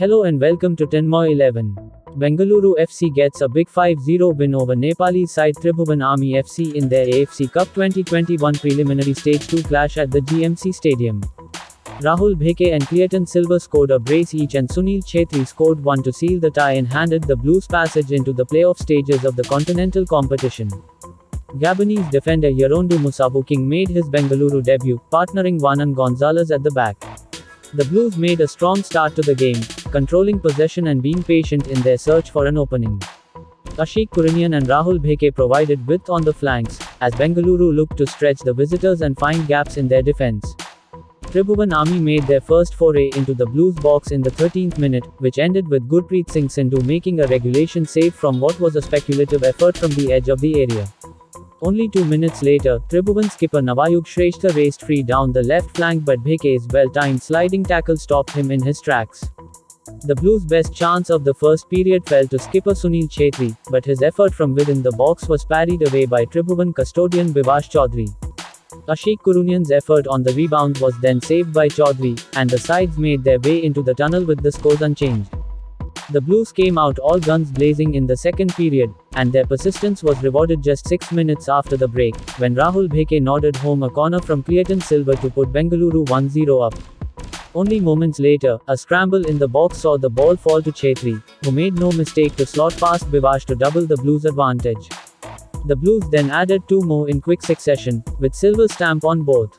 Hello and welcome to Tanmoy11. Bengaluru FC gets a big 5-0 win over Nepali side Tribhuvan Army FC in their AFC Cup 2021 preliminary stage 2 clash at the GMC Stadium. Rahul Bheke and Cleiton Silva scored a brace each and Sunil Chhetri scored one to seal the tie and handed the Blues passage into the playoff stages of the continental competition. Gabonese defender Yorondu Musabu King made his Bengaluru debut, partnering Wanan Gonzalez at the back. The Blues made a strong start to the game, controlling possession and being patient in their search for an opening. Ashique Kuruniyan and Rahul Bheke provided width on the flanks, as Bengaluru looked to stretch the visitors and find gaps in their defense. Tribhuvan Army made their first foray into the Blues box in the 13th minute, which ended with Gurpreet Singh Sandhu making a regulation save from what was a speculative effort from the edge of the area. Only 2 minutes later, Tribhuvan skipper Navayuk Shrestha raced free down the left flank but Bheke's well-timed sliding tackle stopped him in his tracks. The Blues' best chance of the first period fell to skipper Sunil Chhetri, but his effort from within the box was parried away by Tribhuvan custodian Bivash Chaudhary. Ashique Kuruniyan's effort on the rebound was then saved by Chaudhary, and the sides made their way into the tunnel with the scores unchanged. The Blues came out all guns blazing in the second period, and their persistence was rewarded just 6 minutes after the break, when Rahul Bheke nodded home a corner from Cleiton Silva to put Bengaluru 1-0 up. Only moments later, a scramble in the box saw the ball fall to Chhetri, who made no mistake to slot past Bivash to double the Blues' advantage. The Blues then added 2 more in quick succession, with Silva's stamp on both.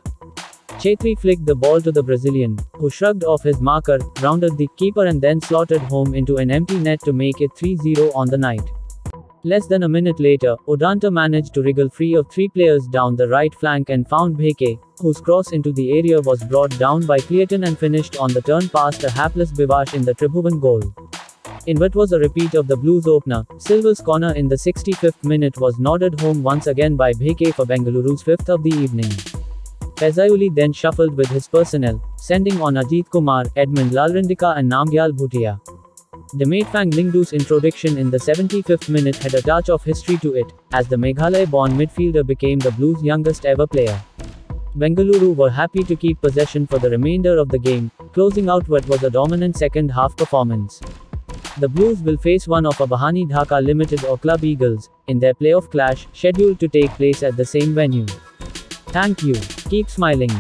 Chhetri flicked the ball to the Brazilian, who shrugged off his marker, rounded the keeper and then slotted home into an empty net to make it 3-0 on the night. Less than a minute later, Odanta managed to wriggle free of 3 players down the right flank and found Bheke, whose cross into the area was brought down by Cleiton and finished on the turn past a hapless Bivash in the Tribhuvan goal. In what was a repeat of the Blues opener, Silva's corner in the 65th minute was nodded home once again by Bheke for Bengaluru's 5th of the evening. Pezayuli then shuffled with his personnel, sending on Ajit Kumar, Edmund Lalrindika and Namgyal Bhutia. Demetfang Lingdu's introduction in the 75th minute had a touch of history to it, as the Meghalaya-born midfielder became the Blues' youngest ever player. Bengaluru were happy to keep possession for the remainder of the game, closing out what was a dominant second-half performance. The Blues will face one of Abahani Dhaka Ltd. or Club Eagles, in their playoff clash, scheduled to take place at the same venue. Thank you. Keep smiling.